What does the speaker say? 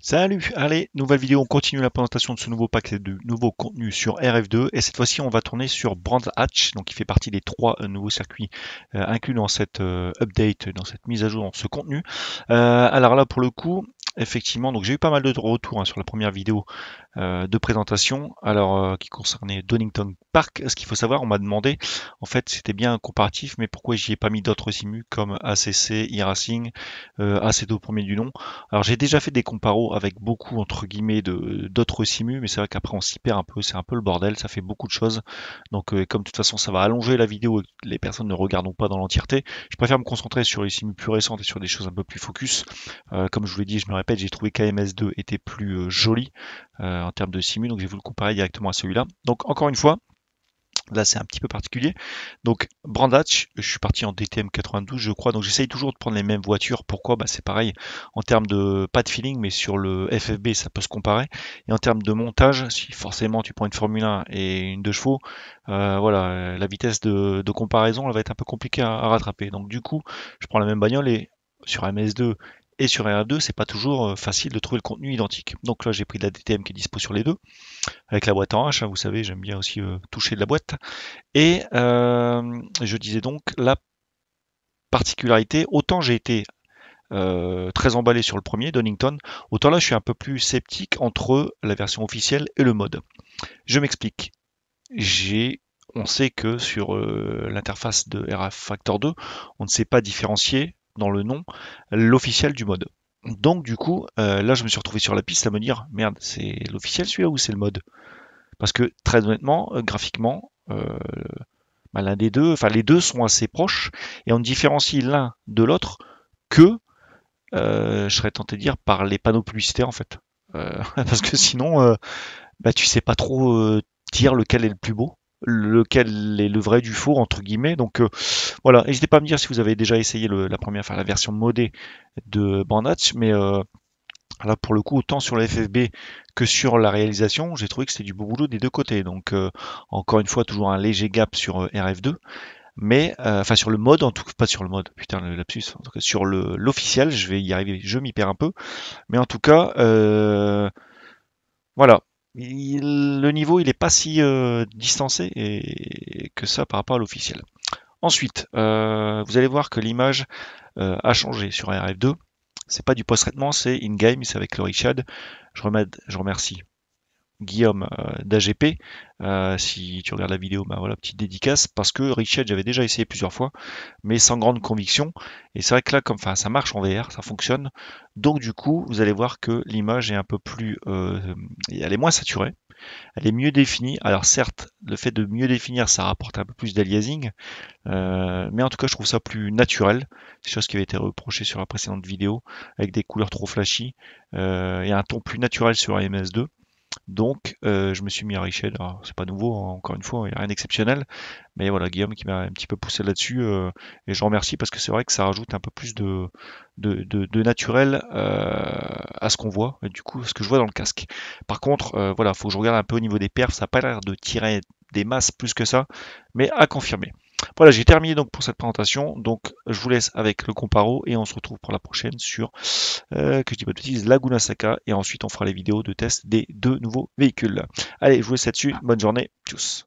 Salut, allez, nouvelle vidéo, on continue la présentation de ce nouveau paquet de nouveaux contenus sur RF2 et cette fois-ci on va tourner sur Brands Hatch, donc qui fait partie des trois nouveaux circuits inclus dans cette update, dans cette mise à jour, dans ce contenu. Alors là pour le coup, effectivement, donc j'ai eu pas mal de retours sur la première vidéo de présentation, alors qui concernait Donington Park. Ce qu'il faut savoir, on m'a demandé, en fait c'était bien un comparatif, mais pourquoi j'y ai pas mis d'autres simus comme ACC, iRacing, Assetto premier du nom. Alors j'ai déjà fait des comparos avec beaucoup entre guillemets d'autres simus, mais c'est vrai qu'après on s'y perd un peu, c'est un peu le bordel, ça fait beaucoup de choses, donc comme de toute façon ça va allonger la vidéo et les personnes ne regardent pas dans l'entièreté, je préfère me concentrer sur les simus plus récentes et sur des choses un peu plus focus. Comme je vous l'ai dit, je me répète, j'ai trouvé qu'AMS2 était plus joli en termes de simus, donc je vais vous le comparer directement à celui-là. Donc encore une fois, là c'est un petit peu particulier. Donc Brands Hatch, je suis parti en DTM 92 je crois, donc j'essaye toujours de prendre les mêmes voitures. Pourquoi? Bah, c'est pareil en termes de, pas de feeling, mais sur le FFB ça peut se comparer, et en termes de montage, si forcément tu prends une Formule 1 et une 2 chevaux, voilà, la vitesse de comparaison elle va être un peu compliquée à rattraper. Donc du coup je prends la même bagnole, et sur MS2 et sur RF2, c'est pas toujours facile de trouver le contenu identique. Donc là, j'ai pris de la DTM qui est dispo sur les deux, avec la boîte en H, hein, vous savez, j'aime bien aussi toucher de la boîte. Et je disais donc, la particularité, autant j'ai été très emballé sur le premier, Donington, autant là, je suis un peu plus sceptique entre la version officielle et le mode. Je m'explique. On sait que sur l'interface de rFactor 2, on ne sait pas différencier dans le nom l'officiel du mode. Donc du coup là je me suis retrouvé sur la piste à me dire merde, c'est l'officiel celui-là ou c'est le mode, parce que très honnêtement graphiquement l'un des deux, enfin les deux sont assez proches et on différencie l'un de l'autre que je serais tenté de dire par les panneaux publicitaires en fait, parce que sinon tu sais pas trop dire lequel est le plus beau, lequel est le vrai du faux entre guillemets. Donc voilà, n'hésitez pas à me dire si vous avez déjà essayé la version modée de Brands Hatch, mais là pour le coup autant sur le FFB que sur la réalisation j'ai trouvé que c'était du beau boulot des deux côtés. Donc encore une fois toujours un léger gap sur RF2, mais enfin sur le mode, en tout cas pas sur le mode, putain le lapsus, en tout cas sur l'officiel, je vais y arriver, je m'y perds un peu, mais en tout cas voilà, le niveau il est pas si distancé et que ça par rapport à l'officiel. Ensuite, vous allez voir que l'image a changé sur RF2. C'est pas du post-traitement, c'est in-game, c'est avec le Richad. Je remercie Guillaume d'AGP. Si tu regardes la vidéo, bah voilà, petite dédicace, parce que Richad j'avais déjà essayé plusieurs fois, mais sans grande conviction. Et c'est vrai que là, comme ça marche en VR, ça fonctionne. Donc du coup, vous allez voir que l'image est un peu plus, elle est moins saturée, elle est mieux définie. Alors certes, le fait de mieux définir, ça rapporte un peu plus d'aliasing, mais en tout cas, je trouve ça plus naturel. C'est chose qui avait été reprochée sur la précédente vidéo, avec des couleurs trop flashy et un ton plus naturel sur AMS2. Donc je me suis mis à Richel, c'est pas nouveau, hein, encore une fois, il n'y a rien d'exceptionnel, mais voilà, Guillaume qui m'a un petit peu poussé là-dessus, et je remercie parce que c'est vrai que ça rajoute un peu plus de naturel à ce qu'on voit, et du coup ce que je vois dans le casque. Par contre, voilà, faut que je regarde un peu au niveau des perfs, ça n'a pas l'air de tirer des masses plus que ça, mais à confirmer. Voilà, j'ai terminé donc pour cette présentation, donc je vous laisse avec le comparo et on se retrouve pour la prochaine sur, que je dis pas de bêtises, Laguna Seca, et ensuite on fera les vidéos de test des deux nouveaux véhicules. Allez, je vous laisse là-dessus, bonne journée, tchuss.